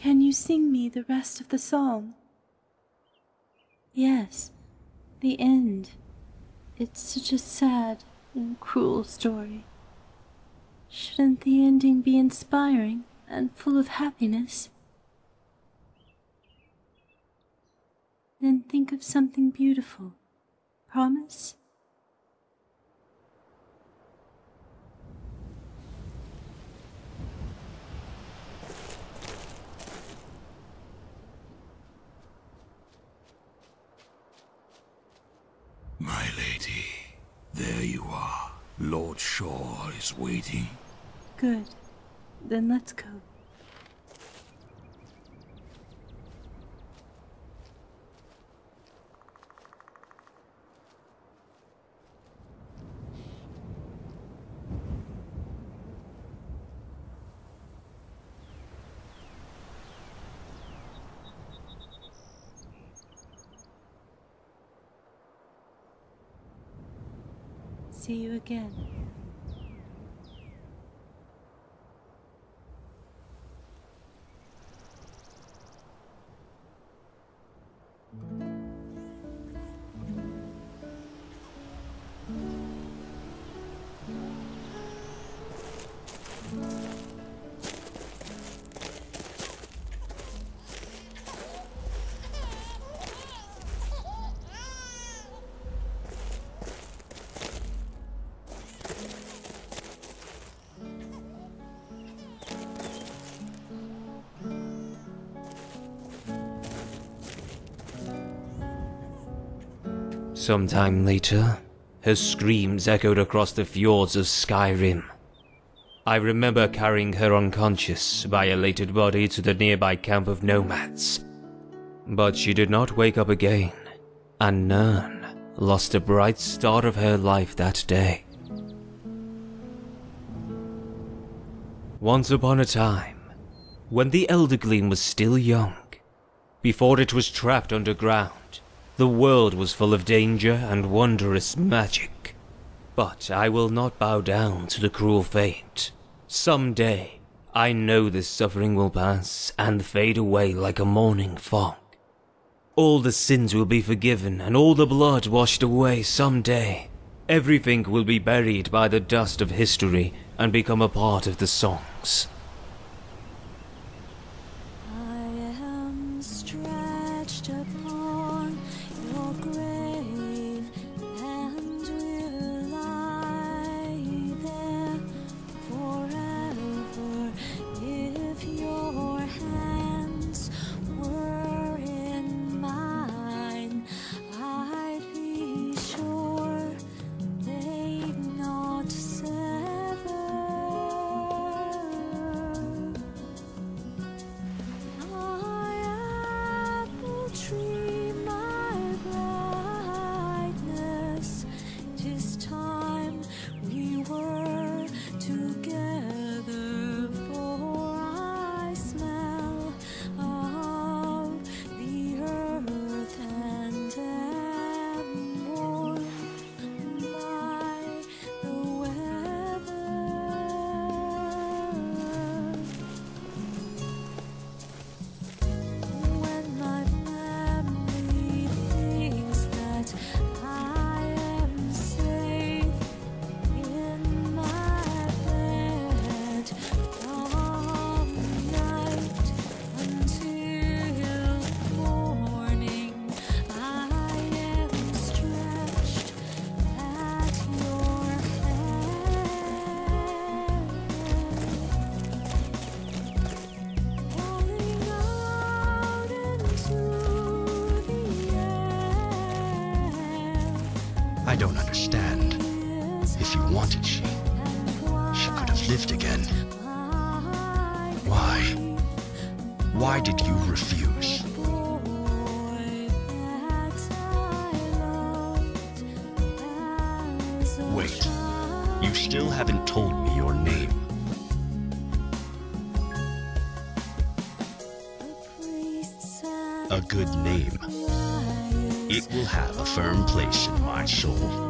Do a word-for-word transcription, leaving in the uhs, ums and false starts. Can you sing me the rest of the song? Yes, the end. It's such a sad and cruel story. Shouldn't the ending be inspiring and full of happiness? Then think of something beautiful. Promise? My lady, there you are. Lord Shaw is waiting. Good. Then let's go. See you again. Sometime later, her screams echoed across the fjords of Skyrim. I remember carrying her unconscious, violated body to the nearby camp of nomads. But she did not wake up again, and Nirn lost a bright star of her life that day. Once upon a time, when the Eldergleam was still young, before it was trapped underground, the world was full of danger and wondrous magic, but I will not bow down to the cruel fate. Someday, I know this suffering will pass and fade away like a morning fog. All the sins will be forgiven and all the blood washed away someday. Everything will be buried by the dust of history and become a part of the songs. I don't understand. If you wanted she, she could have lived again. Why? Why did you refuse? Wait, you still haven't told me your name. A good name. It will have a firm place in my soul.